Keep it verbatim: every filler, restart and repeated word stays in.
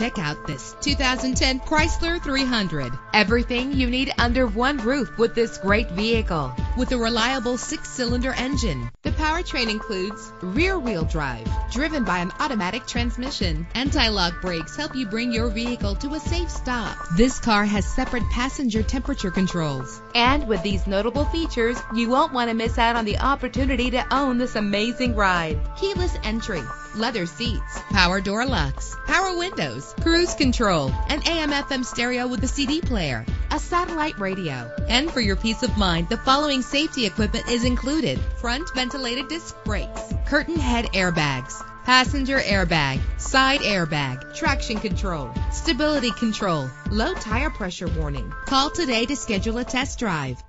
Check out this two thousand ten Chrysler three hundred. Everything you need under one roof with this great vehicle. With a reliable six-cylinder engine, the powertrain includes rear-wheel drive, driven by an automatic transmission. Anti-lock brakes help you bring your vehicle to a safe stop. This car has separate passenger temperature controls. And with these notable features, you won't want to miss out on the opportunity to own this amazing ride. Keyless entry, leather seats, power door locks, power windows, cruise control, an A M F M stereo with a C D player, a satellite radio. And for your peace of mind, the following safety equipment is included: front ventilated disc brakes, curtain head airbags, passenger airbag, side airbag, traction control, stability control, low tire pressure warning. Call today to schedule a test drive.